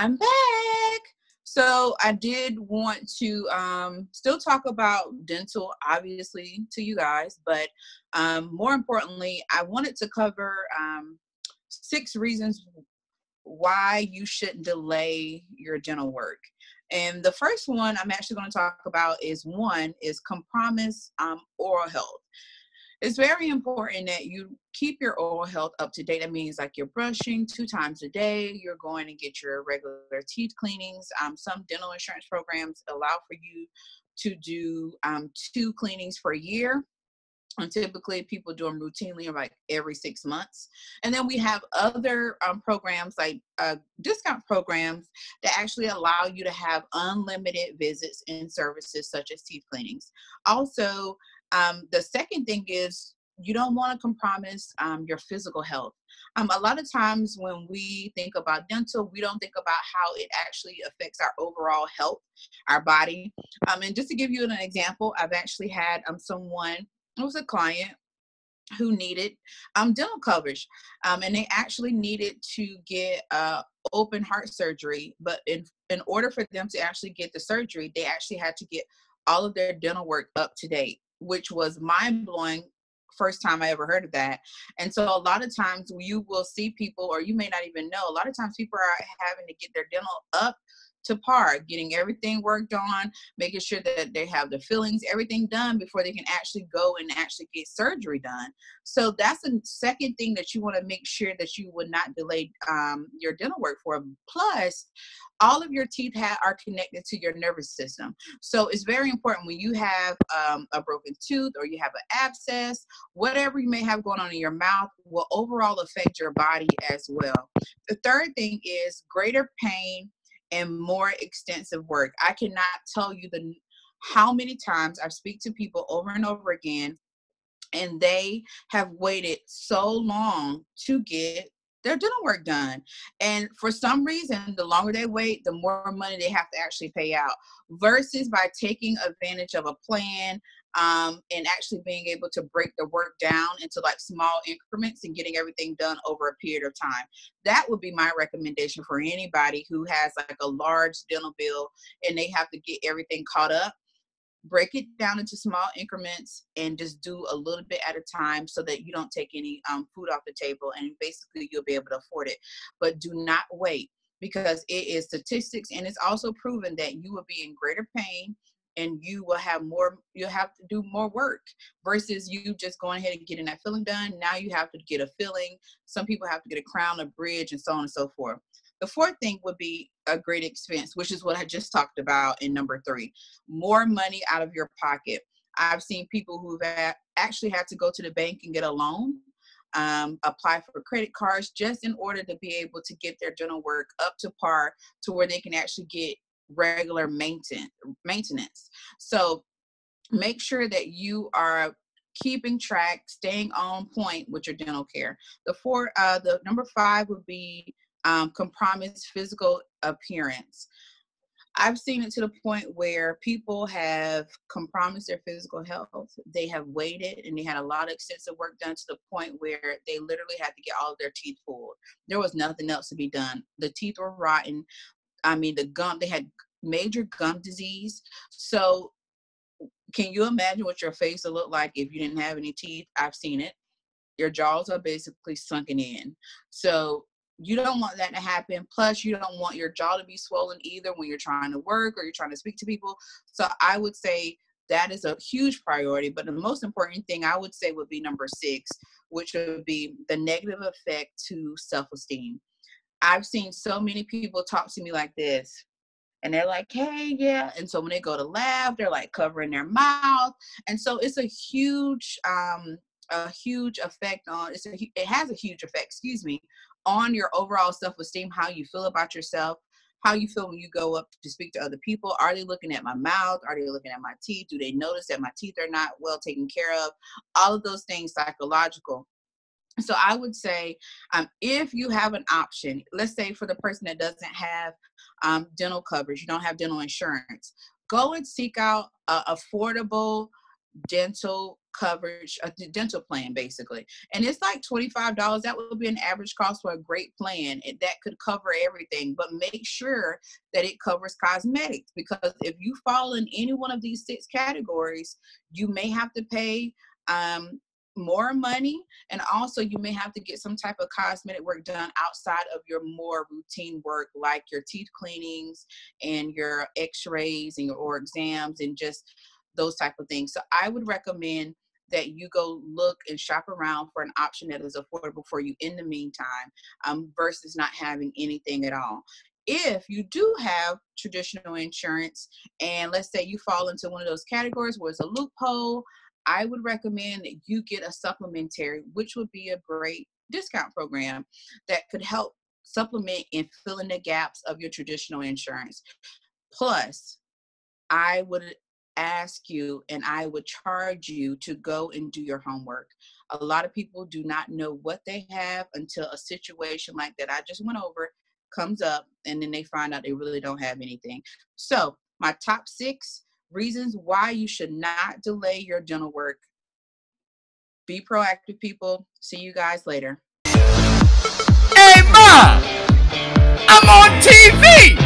I'm back. So I did want to still talk about dental, obviously, to you guys, but more importantly, I wanted to cover 6 reasons why you shouldn't delay your dental work. And the first one I'm actually going to talk about is compromise oral health. It's very important that you keep your oral health up to date. That means like you're brushing 2 times a day, you're going to get your regular teeth cleanings. Some dental insurance programs allow for you to do 2 cleanings per year. And typically people do them routinely, like every 6 months. And then we have other programs like discount programs that actually allow you to have unlimited visits and services such as teeth cleanings. Also, the second thing is you don't want to compromise your physical health. A lot of times when we think about dental, we don't think about how it actually affects our overall health, our body. And just to give you an example, I've actually had someone, it was a client who needed dental coverage, and they actually needed to get open heart surgery. But in order for them to actually get the surgery, they actually had to get all of their dental work up to date, which was mind-blowing. First time I ever heard of that. And so a lot of times you will see people, or you may not even know, a lot of times people are having to get their dental up to par, getting everything worked on, making sure that they have the fillings, everything done before they can actually go and actually get surgery done. So that's the second thing that you want to make sure that you would not delay your dental work for. Plus, all of your teeth are connected to your nervous system. So it's very important when you have a broken tooth or you have an abscess, whatever you may have going on in your mouth will overall affect your body as well. The third thing is greater pain and more extensive work. I cannot tell you how many times I speak to people over and over again, and they have waited so long to get their dental work done. And for some reason, the longer they wait, the more money they have to actually pay out, versus by taking advantage of a plan and actually being able to break the work down into like small increments and getting everything done over a period of time. That would be my recommendation for anybody who has like a large dental bill and they have to get everything caught up. Break it down into small increments and just do a little bit at a time so that you don't take any food off the table, and basically you'll be able to afford it. But do not wait, because it is statistics, and it's also proven that you will be in greater pain and you will have more, you'll have to do more work versus you just going ahead and getting that filling done. Now you have to get a filling. Some people have to get a crown, a bridge, and so on and so forth. The fourth thing would be a great expense, which is what I just talked about in number 3, more money out of your pocket. I've seen people who've actually had to go to the bank and get a loan, apply for credit cards, just in order to be able to get their dental work up to par to where they can actually get regular maintenance. So make sure that you are keeping track, staying on point with your dental care. The number 5 would be compromise physical appearance. I've seen it to the point where people have compromised their physical health. They have waited and they had a lot of extensive work done to the point where they literally had to get all of their teeth pulled. There was nothing else to be done. The teeth were rotten. I mean, they had major gum disease. So can you imagine what your face would look like if you didn't have any teeth? I've seen it. Your jaws are basically sunken in. So you don't want that to happen. Plus, you don't want your jaw to be swollen either when you're trying to work or you're trying to speak to people. So I would say that is a huge priority. But the most important thing I would say would be number 6, which would be the negative effect to self-esteem. I've seen so many people talk to me like this, and they're like, hey, yeah. And so when they go to lab, they're like covering their mouth. And so it's it has a huge effect, on your overall self-esteem, how you feel about yourself, how you feel when you go up to speak to other people. Are they looking at my mouth? Are they looking at my teeth? Do they notice that my teeth are not well taken care of? All of those things, psychological. So I would say if you have an option, let's say for the person that doesn't have dental coverage, you don't have dental insurance, go and seek out an affordable dental coverage, a dental plan basically, and it's like $25. That would be an average cost for a great plan that could cover everything, but make sure that it covers cosmetics, because if you fall in any one of these 6 categories, you may have to pay more money, and also you may have to get some type of cosmetic work done outside of your more routine work, like your teeth cleanings and your x-rays and your oral exams and just those type of things. So I would recommend that you go look and shop around for an option that is affordable for you in the meantime, versus not having anything at all. If you do have traditional insurance, and let's say you fall into one of those categories where it's a loophole, I would recommend that you get a supplementary, which would be a great discount program that could help supplement and fill in the gaps of your traditional insurance. Plus, I would ask you, and I would charge you to go and do your homework. A lot of people do not know what they have until a situation like that I just went over comes up, and then they find out they really don't have anything. So my top 6 reasons why you should not delay your dental work. Be proactive, people. See you guys later. Hey, Ma! I'm on TV!